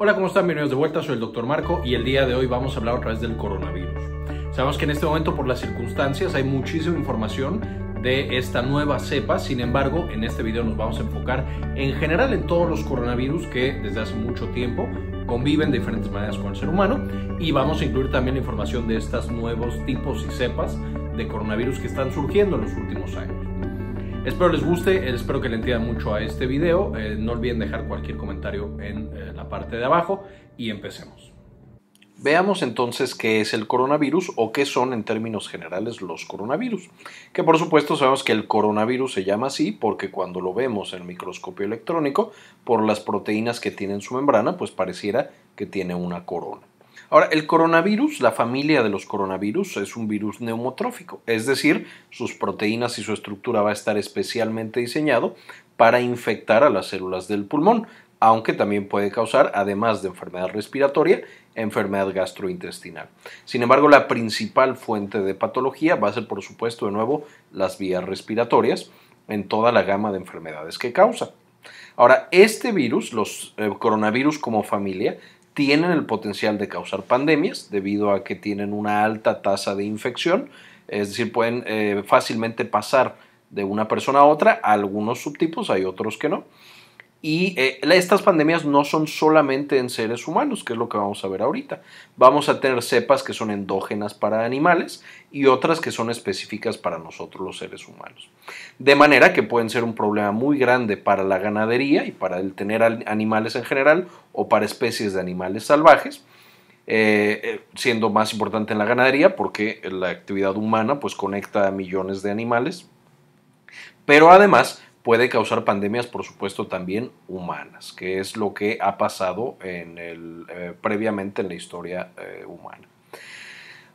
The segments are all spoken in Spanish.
Hola, ¿cómo están? Bienvenidos de vuelta, soy el Dr. Marco y el día de hoy vamos a hablar otra vez del coronavirus. Sabemos que en este momento, por las circunstancias, hay muchísima información de esta nueva cepa. Sin embargo, en este video nos vamos a enfocar en general en todos los coronavirus que desde hace mucho tiempo conviven de diferentes maneras con el ser humano, y vamos a incluir también la información de estos nuevos tipos y cepas de coronavirus que están surgiendo en los últimos años. Espero les guste, espero que le entiendan mucho a este video. No olviden dejar cualquier comentario en la parte de abajo y empecemos. Veamos entonces qué es el coronavirus o qué son en términos generales los coronavirus. Que por supuesto sabemos que el coronavirus se llama así porque cuando lo vemos en el microscopio electrónico, por las proteínas que tiene en su membrana, pues pareciera que tiene una corona. Ahora, el coronavirus, la familia de los coronavirus, es un virus neumotrófico, es decir, sus proteínas y su estructura va a estar especialmente diseñado para infectar a las células del pulmón, aunque también puede causar, además de enfermedad respiratoria, enfermedad gastrointestinal. Sin embargo, la principal fuente de patología va a ser, por supuesto, de nuevo, las vías respiratorias en toda la gama de enfermedades que causa. Ahora, este virus, los coronavirus como familia, tienen el potencial de causar pandemias debido a que tienen una alta tasa de infección, es decir, pueden fácilmente pasar de una persona a otra. Algunos subtipos, hay otros que no. Y estas pandemias no son solamente en seres humanos, que es lo que vamos a ver ahorita. Vamos a tener cepas que son endógenas para animales y otras que son específicas para nosotros los seres humanos. De manera que pueden ser un problema muy grande para la ganadería y para el tener animales en general o para especies de animales salvajes, siendo más importante en la ganadería porque la actividad humana pues conecta a millones de animales, pero además puede causar pandemias, por supuesto, también humanas, que es lo que ha pasado previamente en la historia humana.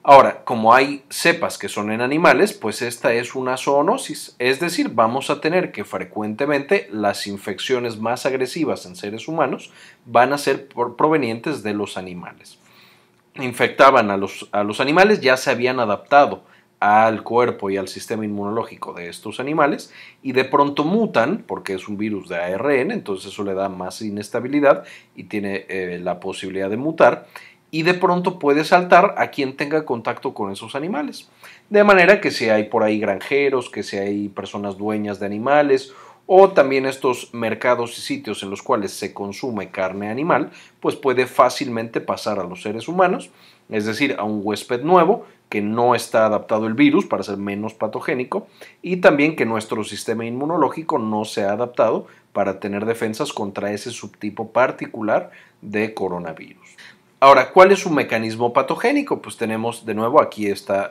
Ahora, como hay cepas que son en animales, pues esta es una zoonosis, es decir, vamos a tener que frecuentemente las infecciones más agresivas en seres humanos van a ser provenientes de los animales. Infectaban a los animales, ya se habían adaptado al cuerpo y al sistema inmunológico de estos animales y de pronto mutan porque es un virus de ARN, entonces eso le da más inestabilidad y tiene la posibilidad de mutar y de pronto puede saltar a quien tenga contacto con esos animales. De manera que si hay por ahí granjeros, que si hay personas dueñas de animales o también estos mercados y sitios en los cuales se consume carne animal, pues puede fácilmente pasar a los seres humanos, es decir, a un huésped nuevo que no está adaptado el virus para ser menos patogénico y también que nuestro sistema inmunológico no se ha adaptado para tener defensas contra ese subtipo particular de coronavirus. Ahora, ¿cuál es su mecanismo patogénico? Pues tenemos de nuevo aquí esta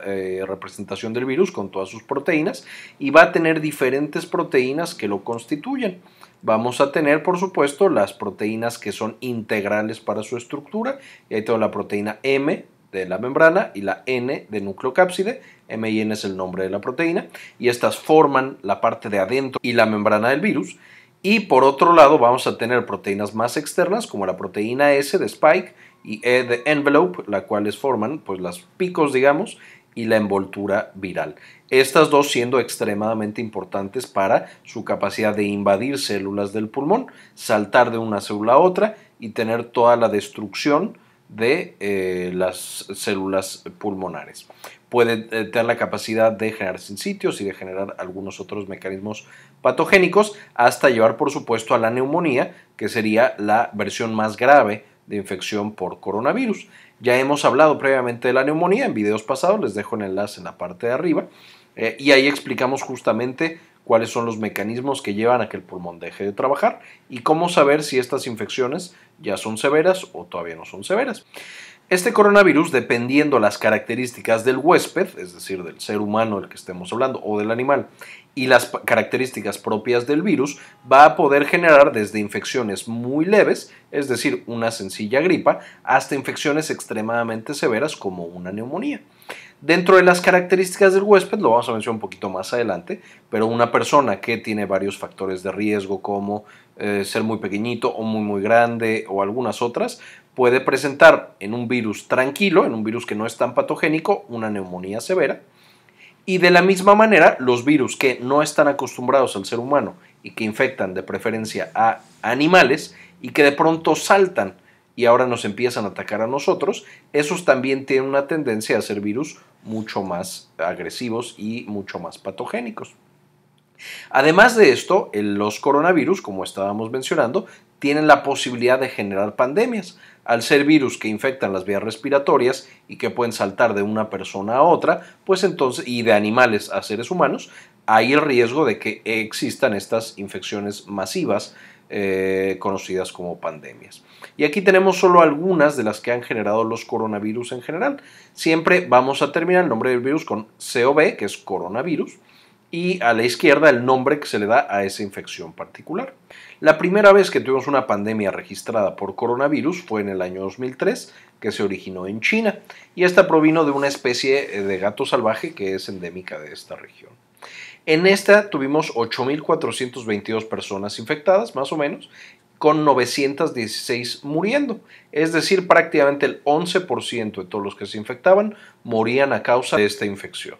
representación del virus con todas sus proteínas y va a tener diferentes proteínas que lo constituyen. Vamos a tener, por supuesto, las proteínas que son integrales para su estructura y ahí tengo la proteína M de la membrana y la N de nucleocápside. M y N es el nombre de la proteína y estas forman la parte de adentro y la membrana del virus. Y por otro lado vamos a tener proteínas más externas como la proteína S de spike y E de envelope, la cuales forman pues los picos, digamos, y la envoltura viral. Estas dos siendo extremadamente importantes para su capacidad de invadir células del pulmón, saltar de una célula a otra y tener toda la destrucción de las células pulmonares. Puede tener la capacidad de generar sinsitios y de generar algunos otros mecanismos patogénicos hasta llevar, por supuesto, a la neumonía, que sería la versión más grave de infección por coronavirus. Ya hemos hablado previamente de la neumonía en videos pasados, les dejo el enlace en la parte de arriba y ahí explicamos justamente cuáles son los mecanismos que llevan a que el pulmón deje de trabajar y cómo saber si estas infecciones ya son severas o todavía no son severas. Este coronavirus, dependiendo las características del huésped, es decir, del ser humano del que estemos hablando o del animal, y las características propias del virus, va a poder generar desde infecciones muy leves, es decir, una sencilla gripa, hasta infecciones extremadamente severas como una neumonía. Dentro de las características del huésped, lo vamos a mencionar un poquito más adelante, pero una persona que tiene varios factores de riesgo como ser muy pequeñito o muy grande o algunas otras, puede presentar en un virus tranquilo, en un virus que no es tan patogénico, una neumonía severa. Y de la misma manera, los virus que no están acostumbrados al ser humano y que infectan de preferencia a animales y que de pronto saltan y ahora nos empiezan a atacar a nosotros, esos también tienen una tendencia a ser virus mucho más agresivos y mucho más patogénicos. Además de esto, los coronavirus, como estábamos mencionando, tienen la posibilidad de generar pandemias. Al ser virus que infectan las vías respiratorias y que pueden saltar de una persona a otra, pues entonces, y de animales a seres humanos, hay el riesgo de que existan estas infecciones masivas conocidas como pandemias. Y aquí tenemos solo algunas de las que han generado los coronavirus en general. Siempre vamos a terminar el nombre del virus con COV, que es coronavirus, y a la izquierda el nombre que se le da a esa infección particular. La primera vez que tuvimos una pandemia registrada por coronavirus fue en el año 2003, que se originó en China, y esta provino de una especie de gato salvaje que es endémica de esta región. En esta tuvimos 8,422 personas infectadas, más o menos, con 916 muriendo, es decir, prácticamente el 11% de todos los que se infectaban morían a causa de esta infección.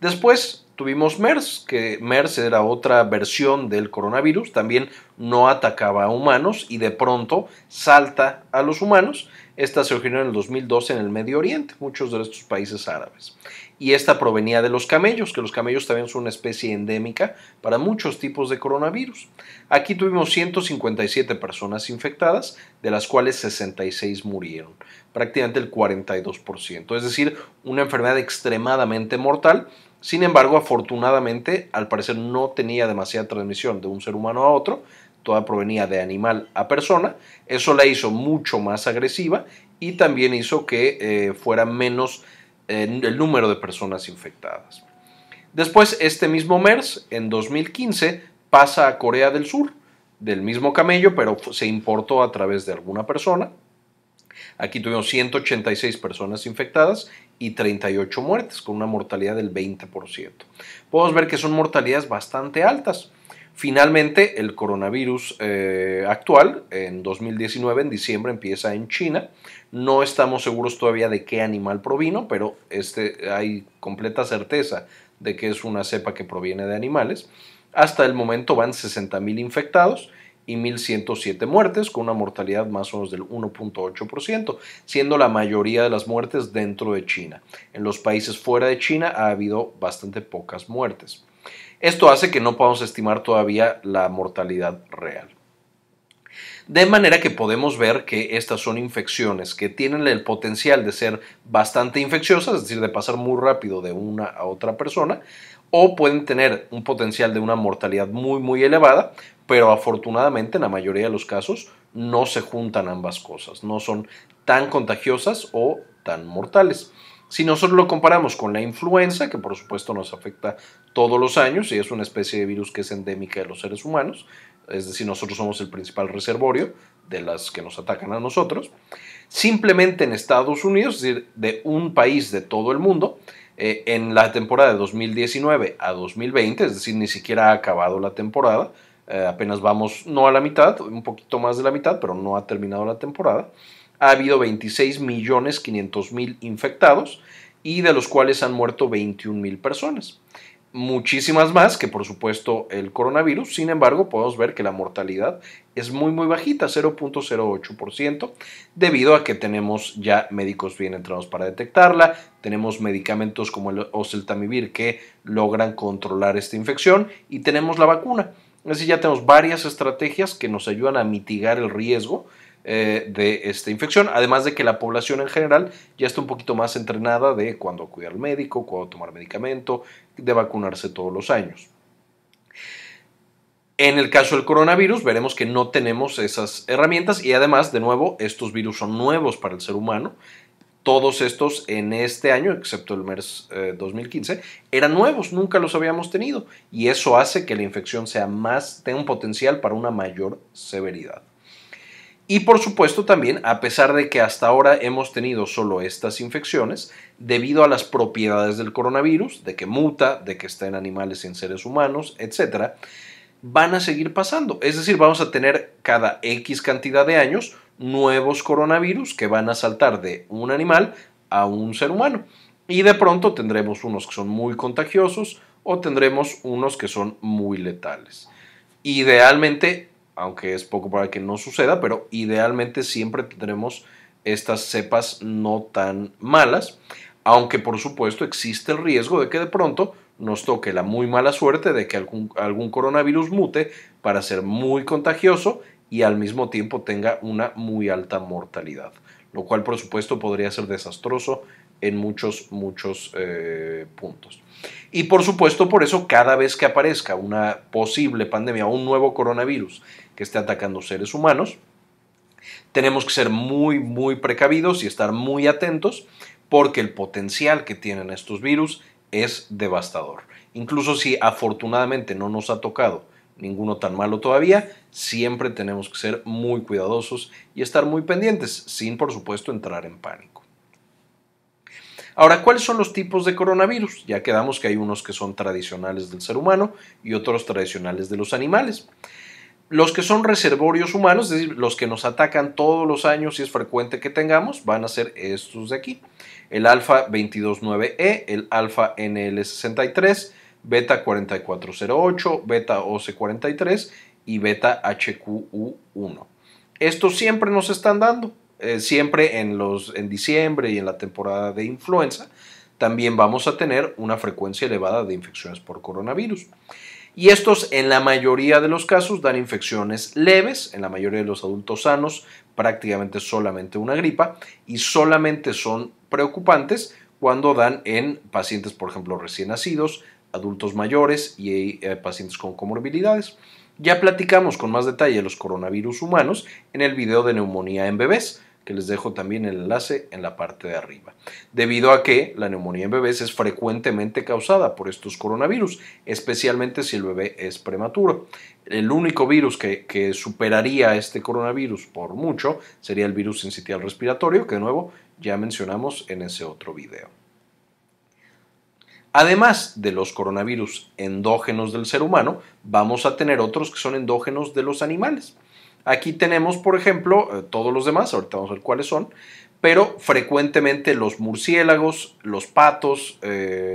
Después tuvimos MERS, que MERS era otra versión del coronavirus, también no atacaba a humanos y de pronto salta a los humanos. Esta se originó en el 2012 en el Medio Oriente, muchos de estos países árabes. Y esta provenía de los camellos, que los camellos también son una especie endémica para muchos tipos de coronavirus. Aquí tuvimos 157 personas infectadas, de las cuales 66 murieron, prácticamente el 42%, es decir, una enfermedad extremadamente mortal. Sin embargo, afortunadamente, al parecer no tenía demasiada transmisión de un ser humano a otro, toda provenía de animal a persona. Eso la hizo mucho más agresiva y también hizo que fuera menos el número de personas infectadas. Después, este mismo MERS, en 2015, pasa a Corea del Sur, del mismo camello, pero se importó a través de alguna persona. Aquí tuvimos 186 personas infectadas y 38 muertes, con una mortalidad del 20%. Podemos ver que son mortalidades bastante altas. Finalmente, el coronavirus actual, en 2019, en diciembre, empieza en China. No estamos seguros todavía de qué animal provino, pero hay completa certeza de que es una cepa que proviene de animales. Hasta el momento van 60,000 infectados y 1,107 muertes, con una mortalidad más o menos del 1.8%, siendo la mayoría de las muertes dentro de China. En los países fuera de China ha habido bastante pocas muertes. Esto hace que no podamos estimar todavía la mortalidad real. De manera que podemos ver que estas son infecciones que tienen el potencial de ser bastante infecciosas, es decir, de pasar muy rápido de una a otra persona, o pueden tener un potencial de una mortalidad muy, muy elevada, pero afortunadamente en la mayoría de los casos no se juntan ambas cosas, no son tan contagiosas o tan mortales. Si nosotros lo comparamos con la influenza, que por supuesto nos afecta todos los años y es una especie de virus que es endémica de los seres humanos, es decir, nosotros somos el principal reservorio de las que nos atacan a nosotros, simplemente en Estados Unidos, es decir, de un país de todo el mundo, en la temporada de 2019 a 2020, es decir, ni siquiera ha acabado la temporada, apenas vamos no a la mitad, un poquito más de la mitad, pero no ha terminado la temporada. Ha habido 26,500,000 infectados y de los cuales han muerto 21,000 personas. Muchísimas más que por supuesto el coronavirus, sin embargo podemos ver que la mortalidad es muy muy bajita, 0.08%, debido a que tenemos ya médicos bien entrenados para detectarla, tenemos medicamentos como el Oseltamivir que logran controlar esta infección y tenemos la vacuna. Es decir, ya tenemos varias estrategias que nos ayudan a mitigar el riesgo de esta infección, además de que la población en general ya está un poquito más entrenada de cuándo acudir al médico, cuándo tomar medicamento, de vacunarse todos los años. En el caso del coronavirus veremos que no tenemos esas herramientas y además, de nuevo, estos virus son nuevos para el ser humano. Todos estos en este año, excepto el MERS 2015, eran nuevos, nunca los habíamos tenido y eso hace que la infección tenga un potencial para una mayor severidad. Y por supuesto también, a pesar de que hasta ahora hemos tenido solo estas infecciones, debido a las propiedades del coronavirus, de que muta, de que está en animales y en seres humanos, etc., van a seguir pasando. Es decir, vamos a tener cada X cantidad de años nuevos coronavirus que van a saltar de un animal a un ser humano y de pronto tendremos unos que son muy contagiosos o tendremos unos que son muy letales. Idealmente aunque es poco para que no suceda, pero idealmente siempre tendremos estas cepas no tan malas, aunque por supuesto existe el riesgo de que de pronto nos toque la muy mala suerte de que algún coronavirus mute para ser muy contagioso y al mismo tiempo tenga una muy alta mortalidad, lo cual por supuesto podría ser desastroso en muchos puntos. Y por supuesto, por eso cada vez que aparezca una posible pandemia o un nuevo coronavirus que esté atacando seres humanos, tenemos que ser muy precavidos y estar muy atentos, porque el potencial que tienen estos virus es devastador. Incluso si afortunadamente no nos ha tocado ninguno tan malo todavía, siempre tenemos que ser muy cuidadosos y estar muy pendientes, sin por supuesto entrar en pánico. Ahora, ¿cuáles son los tipos de coronavirus? Ya quedamos que hay unos que son tradicionales del ser humano y otros tradicionales de los animales. Los que son reservorios humanos, es decir, los que nos atacan todos los años y es frecuente que tengamos, van a ser estos de aquí. El alfa 229E, el alfa NL63, beta 4408, beta OC43 y beta HQU1. Estos siempre nos están dando. Siempre en diciembre y en la temporada de influenza, también vamos a tener una frecuencia elevada de infecciones por coronavirus. Y estos, en la mayoría de los casos, dan infecciones leves, en la mayoría de los adultos sanos, prácticamente solamente una gripa, y solamente son preocupantes cuando dan en pacientes, por ejemplo, recién nacidos, adultos mayores y pacientes con comorbilidades. Ya platicamos con más detalle los coronavirus humanos en el video de neumonía en bebés, que les dejo también el enlace en la parte de arriba, debido a que la neumonía en bebés es frecuentemente causada por estos coronavirus, especialmente si el bebé es prematuro. El único virus que superaría a este coronavirus por mucho sería el virus sincitial respiratorio, que de nuevo ya mencionamos en ese otro video. Además de los coronavirus endógenos del ser humano, vamos a tener otros que son endógenos de los animales. Aquí tenemos, por ejemplo, todos los demás, ahorita vamos a ver cuáles son, pero frecuentemente los murciélagos, los patos,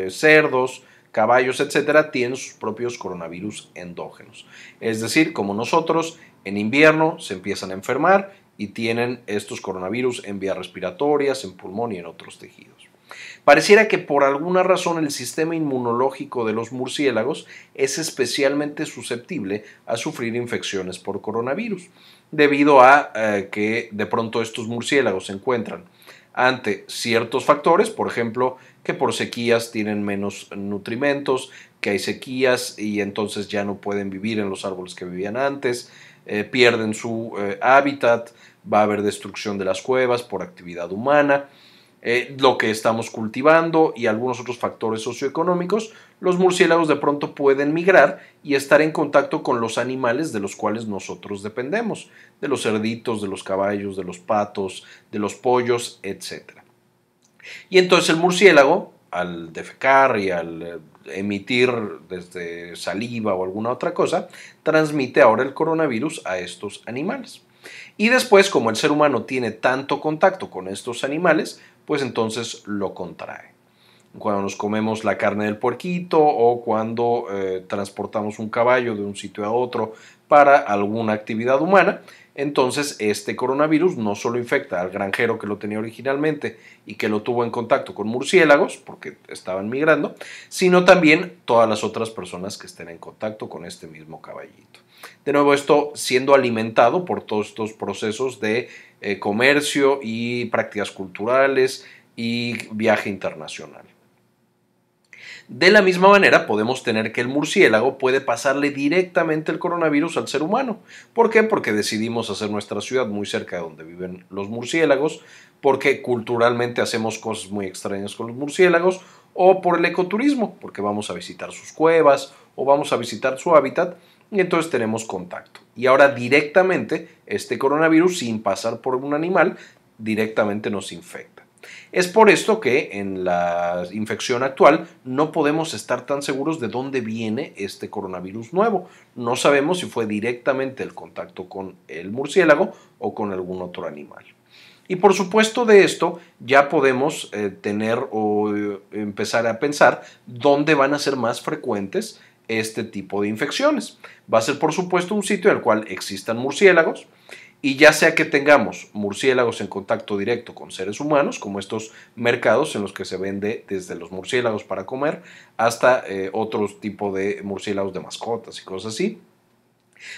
cerdos, caballos, etcétera, tienen sus propios coronavirus endógenos. Es decir, como nosotros, en invierno se empiezan a enfermar y tienen estos coronavirus en vías respiratorias, en pulmón y en otros tejidos. Pareciera que por alguna razón el sistema inmunológico de los murciélagos es especialmente susceptible a sufrir infecciones por coronavirus, debido a que de pronto estos murciélagos se encuentran ante ciertos factores, por ejemplo, que por sequías tienen menos nutrimentos, que hay sequías y entonces ya no pueden vivir en los árboles que vivían antes, pierden su hábitat, va a haber destrucción de las cuevas por actividad humana, lo que estamos cultivando y algunos otros factores socioeconómicos, los murciélagos de pronto pueden migrar y estar en contacto con los animales de los cuales nosotros dependemos, de los cerditos, de los caballos, de los patos, de los pollos, etc. Y entonces el murciélago, al defecar y al emitir desde saliva o alguna otra cosa, transmite ahora el coronavirus a estos animales. Y después, como el ser humano tiene tanto contacto con estos animales, pues entonces lo contrae. Cuando nos comemos la carne del puerquito o cuando transportamos un caballo de un sitio a otro para alguna actividad humana, entonces este coronavirus no solo infecta al granjero que lo tenía originalmente y que lo tuvo en contacto con murciélagos porque estaban migrando, sino también todas las otras personas que estén en contacto con este mismo caballito. De nuevo, esto siendo alimentado por todos estos procesos de comercio y prácticas culturales y viaje internacional. De la misma manera, podemos tener que el murciélago puede pasarle directamente el coronavirus al ser humano. ¿Por qué? Porque decidimos hacer nuestra ciudad muy cerca de donde viven los murciélagos, porque culturalmente hacemos cosas muy extrañas con los murciélagos, o por el ecoturismo, porque vamos a visitar sus cuevas o vamos a visitar su hábitat y entonces tenemos contacto. Y ahora directamente este coronavirus, sin pasar por un animal, directamente nos infecta. Es por esto que en la infección actual no podemos estar tan seguros de dónde viene este coronavirus nuevo. No sabemos si fue directamente el contacto con el murciélago o con algún otro animal. Y por supuesto de esto ya podemos tener o empezar a pensar dónde van a ser más frecuentes este tipo de infecciones. Va a ser, por supuesto, un sitio en el cual existan murciélagos, y ya sea que tengamos murciélagos en contacto directo con seres humanos, como estos mercados en los que se vende desde los murciélagos para comer hasta otros tipos de murciélagos de mascotas y cosas así.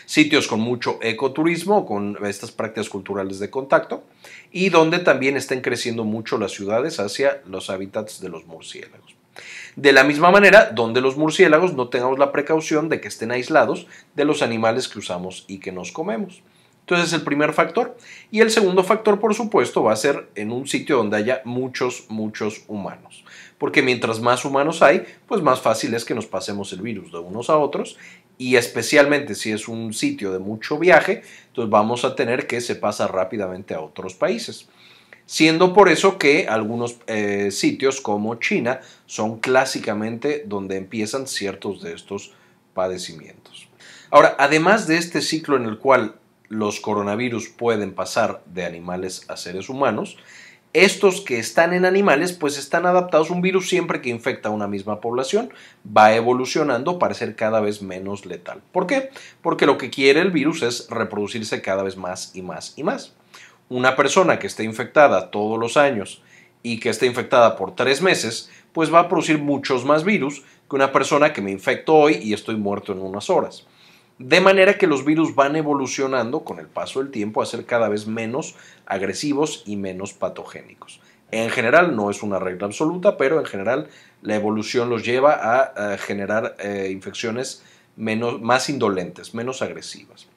Sitios con mucho ecoturismo, con estas prácticas culturales de contacto, y donde también estén creciendo mucho las ciudades hacia los hábitats de los murciélagos. De la misma manera, donde los murciélagos no tengamos la precaución de que estén aislados de los animales que usamos y que nos comemos. Entonces, es el primer factor. Y el segundo factor, por supuesto, va a ser en un sitio donde haya muchos humanos. Porque mientras más humanos hay, pues más fácil es que nos pasemos el virus de unos a otros. Y especialmente si es un sitio de mucho viaje, entonces vamos a tener que se pasa rápidamente a otros países. Siendo por eso que algunos sitios como China son clásicamente donde empiezan ciertos de estos padecimientos. Ahora, además de este ciclo en el cual los coronavirus pueden pasar de animales a seres humanos, estos que están en animales pues están adaptados. Un virus siempre que infecta a una misma población va evolucionando para ser cada vez menos letal. ¿Por qué? Porque lo que quiere el virus es reproducirse cada vez más y más y más. Una persona que esté infectada todos los años y que esté infectada por 3 meses pues va a producir muchos más virus que una persona que me infecto hoy y estoy muerto en unas horas. De manera que los virus van evolucionando con el paso del tiempo a ser cada vez menos agresivos y menos patogénicos. En general, no es una regla absoluta, pero en general la evolución los lleva a generar infecciones más indolentes, menos agresivas.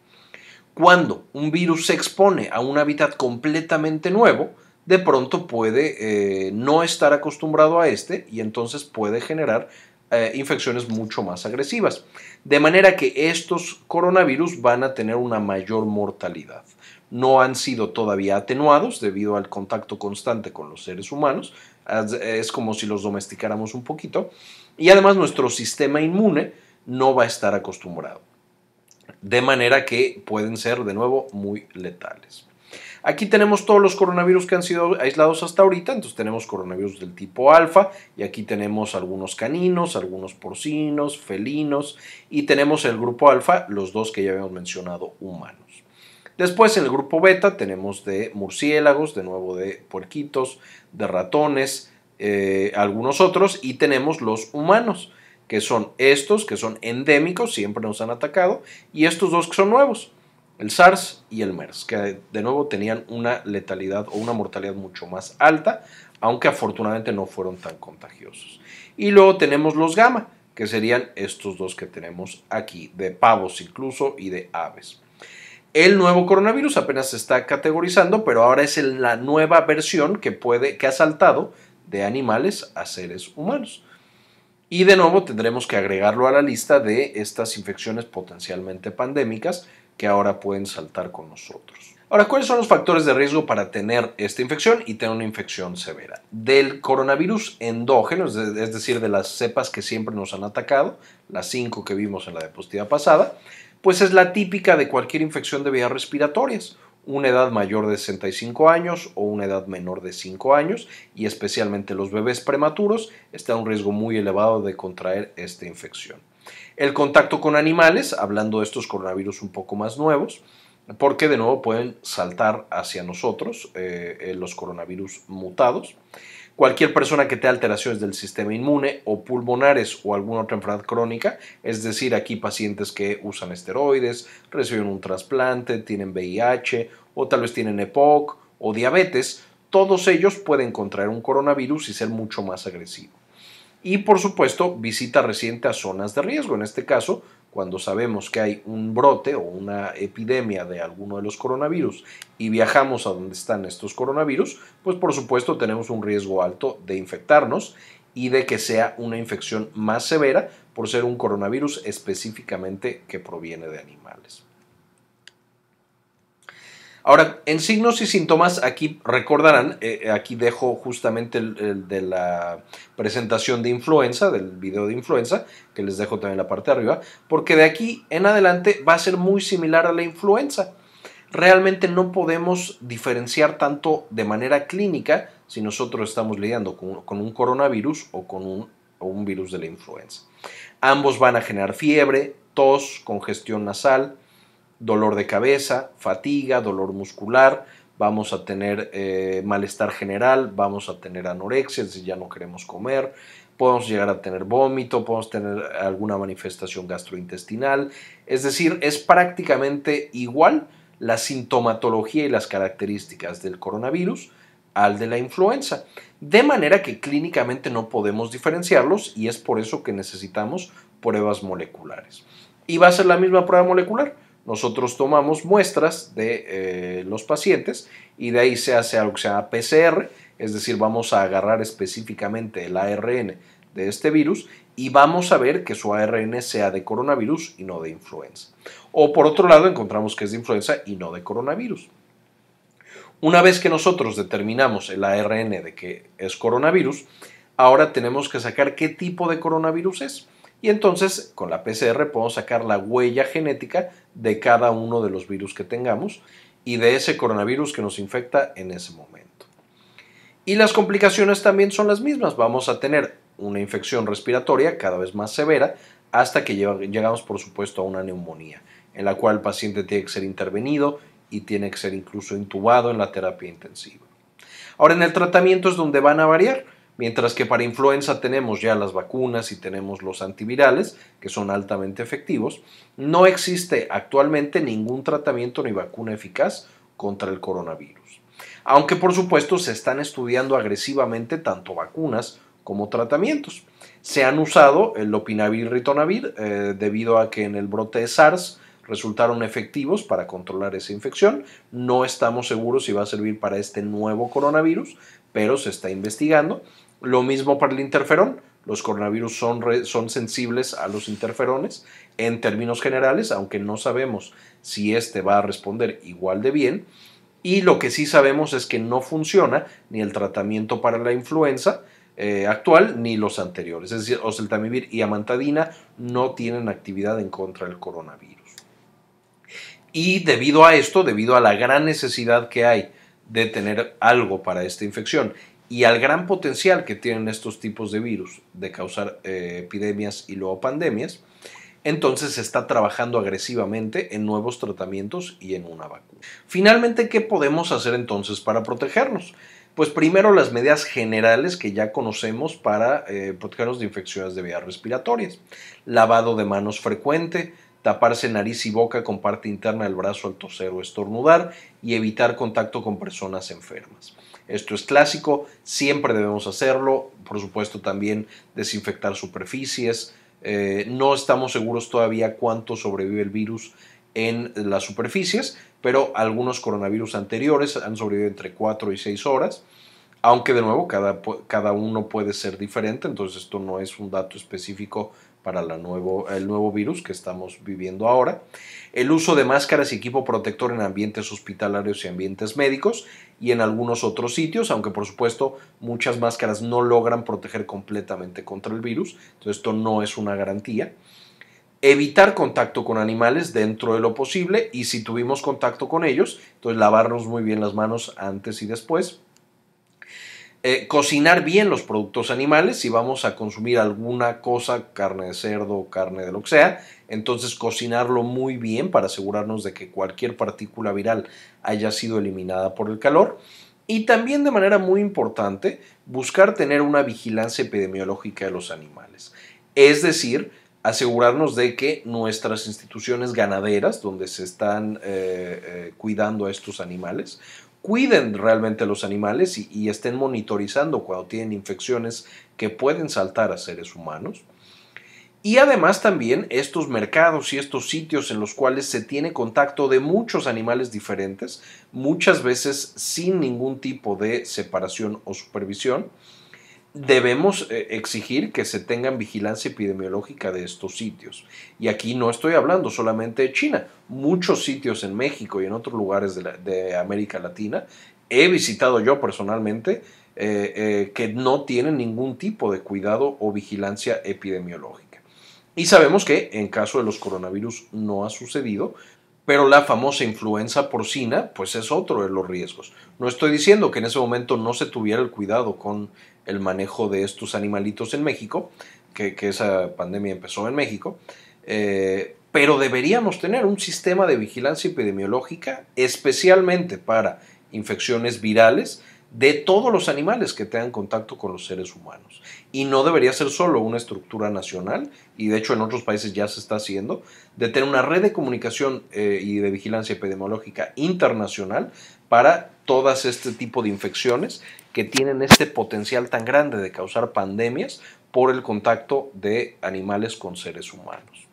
Cuando un virus se expone a un hábitat completamente nuevo, de pronto puede no estar acostumbrado a este y entonces puede generar infecciones mucho más agresivas, de manera que estos coronavirus van a tener una mayor mortalidad. No han sido todavía atenuados debido al contacto constante con los seres humanos, es como si los domesticáramos un poquito, y además nuestro sistema inmune no va a estar acostumbrado, de manera que pueden ser de nuevo muy letales. Aquí tenemos todos los coronavirus que han sido aislados hasta ahorita. Entonces tenemos coronavirus del tipo alfa y aquí tenemos algunos caninos, algunos porcinos, felinos y tenemos el grupo alfa, los dos que ya habíamos mencionado, humanos. Después en el grupo beta tenemos de murciélagos, de nuevo de puerquitos, de ratones, algunos otros y tenemos los humanos, que son estos que son endémicos, siempre nos han atacado, y estos dos que son nuevos. El SARS y el MERS, que de nuevo tenían una letalidad o una mortalidad mucho más alta, aunque afortunadamente no fueron tan contagiosos. Y luego tenemos los gamma, que serían estos dos que tenemos aquí, de pavos incluso y de aves. El nuevo coronavirus apenas se está categorizando, pero ahora es la nueva versión que ha saltado de animales a seres humanos. Y de nuevo tendremos que agregarlo a la lista de estas infecciones potencialmente pandémicas que ahora pueden saltar con nosotros. Ahora, ¿cuáles son los factores de riesgo para tener esta infección y tener una infección severa? Del coronavirus endógeno, es decir, de las cepas que siempre nos han atacado, las 5 que vimos en la diapositiva pasada, pues es la típica de cualquier infección de vías respiratorias, una edad mayor de 65 años o una edad menor de 5 años y especialmente los bebés prematuros están a un riesgo muy elevado de contraer esta infección. El contacto con animales, hablando de estos coronavirus un poco más nuevos, porque de nuevo pueden saltar hacia nosotros los coronavirus mutados. Cualquier persona que tenga alteraciones del sistema inmune o pulmonares o alguna otra enfermedad crónica, es decir, aquí pacientes que usan esteroides, reciben un trasplante, tienen VIH o tal vez tienen EPOC o diabetes, todos ellos pueden contraer un coronavirus y ser mucho más agresivos. Y por supuesto, visita reciente a zonas de riesgo. En este caso, cuando sabemos que hay un brote o una epidemia de alguno de los coronavirus y viajamos a donde están estos coronavirus, pues por supuesto tenemos un riesgo alto de infectarnos y de que sea una infección más severa por ser un coronavirus específicamente que proviene de animales. Ahora, en signos y síntomas, aquí recordarán, aquí dejo justamente el de la presentación de influenza, del video de influenza, que les dejo también en la parte de arriba, porque de aquí en adelante va a ser muy similar a la influenza. Realmente no podemos diferenciar tanto de manera clínica si nosotros estamos lidiando con un coronavirus o con un o un virus de la influenza. Ambos van a generar fiebre, tos, congestión nasal, dolor de cabeza, fatiga, dolor muscular, vamos a tener malestar general, vamos a tener anorexia, es decir, ya no queremos comer, podemos llegar a tener vómito, podemos tener alguna manifestación gastrointestinal, es decir, es prácticamente igual la sintomatología y las características del coronavirus al de la influenza, de manera que clínicamente no podemos diferenciarlos y es por eso que necesitamos pruebas moleculares. Y va a ser la misma prueba molecular. Nosotros tomamos muestras de los pacientes y de ahí se hace algo que se llama PCR, es decir, vamos a agarrar específicamente el ARN de este virus y vamos a ver que su ARN sea de coronavirus y no de influenza. O por otro lado, encontramos que es de influenza y no de coronavirus. Una vez que nosotros determinamos el ARN de que es coronavirus, ahora tenemos que sacar qué tipo de coronavirus es. Y entonces con la PCR podemos sacar la huella genética de cada uno de los virus que tengamos y de ese coronavirus que nos infecta en ese momento. Y las complicaciones también son las mismas. Vamos a tener una infección respiratoria cada vez más severa hasta que llegamos, por supuesto, a una neumonía, en la cual el paciente tiene que ser intervenido y tiene que ser incluso intubado en la terapia intensiva. Ahora, en el tratamiento es donde van a variar. Mientras que para influenza tenemos ya las vacunas y tenemos los antivirales, que son altamente efectivos, no existe actualmente ningún tratamiento ni vacuna eficaz contra el coronavirus. Aunque, por supuesto, se están estudiando agresivamente tanto vacunas como tratamientos. Se han usado el lopinavir y ritonavir debido a que en el brote de SARS resultaron efectivos para controlar esa infección. No estamos seguros si va a servir para este nuevo coronavirus, pero se está investigando. Lo mismo para el interferón. Los coronavirus son sensibles a los interferones en términos generales, aunque no sabemos si este va a responder igual de bien. Y lo que sí sabemos es que no funciona ni el tratamiento para la influenza actual ni los anteriores. Es decir, oseltamivir y amantadina no tienen actividad en contra del coronavirus. Y debido a esto, debido a la gran necesidad que hay de tener algo para esta infección y al gran potencial que tienen estos tipos de virus de causar epidemias y luego pandemias, entonces se está trabajando agresivamente en nuevos tratamientos y en una vacuna. Finalmente, ¿qué podemos hacer entonces para protegernos? Pues primero las medidas generales que ya conocemos para protegernos de infecciones de vías respiratorias. Lavado de manos frecuente, taparse nariz y boca con parte interna del brazo al toser o estornudar y evitar contacto con personas enfermas. Esto es clásico, siempre debemos hacerlo. Por supuesto, también desinfectar superficies. No estamos seguros todavía cuánto sobrevive el virus en las superficies, pero algunos coronavirus anteriores han sobrevivido entre 4 y 6 horas. Aunque de nuevo cada uno puede ser diferente, entonces esto no es un dato específico para el nuevo virus que estamos viviendo ahora. El uso de máscaras y equipo protector en ambientes hospitalarios y ambientes médicos y en algunos otros sitios, aunque por supuesto muchas máscaras no logran proteger completamente contra el virus, entonces esto no es una garantía. Evitar contacto con animales dentro de lo posible y si tuvimos contacto con ellos, entonces lavarnos muy bien las manos antes y después. Cocinar bien los productos animales. Si vamos a consumir alguna cosa, carne de cerdo, carne de lo que sea, entonces cocinarlo muy bien para asegurarnos de que cualquier partícula viral haya sido eliminada por el calor. Y también, de manera muy importante, buscar tener una vigilancia epidemiológica de los animales. Es decir, asegurarnos de que nuestras instituciones ganaderas, donde se están cuidando a estos animales, cuiden realmente los animales y estén monitorizando cuando tienen infecciones que pueden saltar a seres humanos. Y además también estos mercados y estos sitios en los cuales se tiene contacto de muchos animales diferentes, muchas veces sin ningún tipo de separación o supervisión, debemos exigir que se tengan vigilancia epidemiológica de estos sitios. Y aquí no estoy hablando solamente de China. Muchos sitios en México y en otros lugares de América Latina he visitado yo personalmente que no tienen ningún tipo de cuidado o vigilancia epidemiológica. Y sabemos que en caso de los coronavirus no ha sucedido, Pero la famosa influenza porcina, pues es otro de los riesgos. No estoy diciendo que en ese momento no se tuviera el cuidado con el manejo de estos animalitos en México, que esa pandemia empezó en México, pero deberíamos tener un sistema de vigilancia epidemiológica especialmente para infecciones virales de todos los animales que tengan contacto con los seres humanos. Y no debería ser solo una estructura nacional, y de hecho en otros países ya se está haciendo, de tener una red de comunicación y de vigilancia epidemiológica internacional para todas este tipo de infecciones que tienen este potencial tan grande de causar pandemias por el contacto de animales con seres humanos.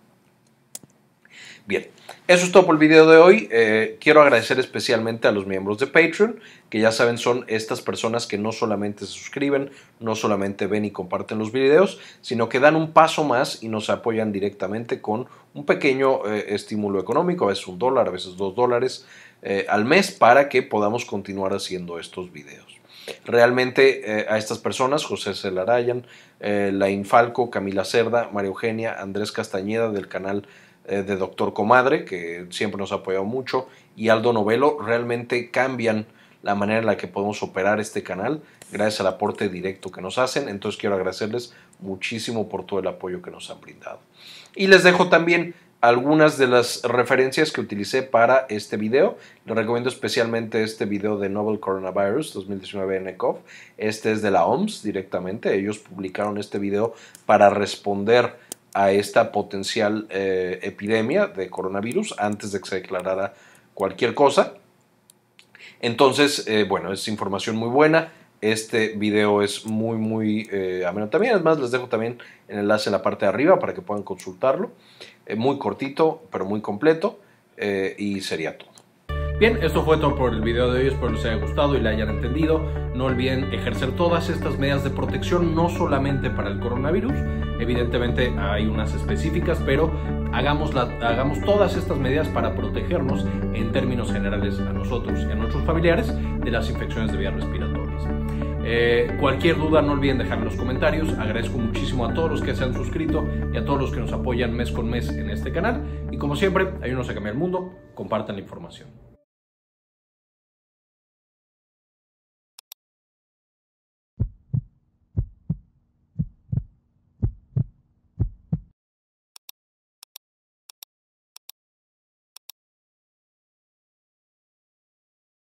Bien, eso es todo por el video de hoy. Quiero agradecer especialmente a los miembros de Patreon, que ya saben son estas personas que no solamente se suscriben, no solamente ven y comparten los videos, sino que dan un paso más y nos apoyan directamente con un pequeño estímulo económico, a veces $1, a veces $2 al mes, para que podamos continuar haciendo estos videos. Realmente a estas personas, José Celarayan, Lain Falco, Camila Cerda, María Eugenia, Andrés Castañeda del canal de Doctor Comadre, que siempre nos ha apoyado mucho, y Aldo Novelo, realmente cambian la manera en la que podemos operar este canal gracias al aporte directo que nos hacen. Entonces quiero agradecerles muchísimo por todo el apoyo que nos han brindado. Y les dejo también algunas de las referencias que utilicé para este video. Les recomiendo especialmente este video de Novel Coronavirus 2019 en ECOV. Este es de la OMS directamente. Ellos publicaron este video para responder a esta potencial epidemia de coronavirus antes de que se declarara cualquier cosa. Entonces, bueno, es información muy buena. Este video es muy ameno también. Además, les dejo también el enlace en la parte de arriba para que puedan consultarlo. Muy cortito, pero muy completo. Y sería todo. Bien, esto fue todo por el video de hoy, espero les haya gustado y le hayan entendido. No olviden ejercer todas estas medidas de protección, no solamente para el coronavirus, evidentemente hay unas específicas, pero hagamos todas estas medidas para protegernos en términos generales a nosotros y a nuestros familiares de las infecciones de vías respiratorias. Cualquier duda no olviden dejar en los comentarios. Agradezco muchísimo a todos los que se han suscrito y a todos los que nos apoyan mes con mes en este canal. Y como siempre, ayúdenos a cambiar el mundo, compartan la información.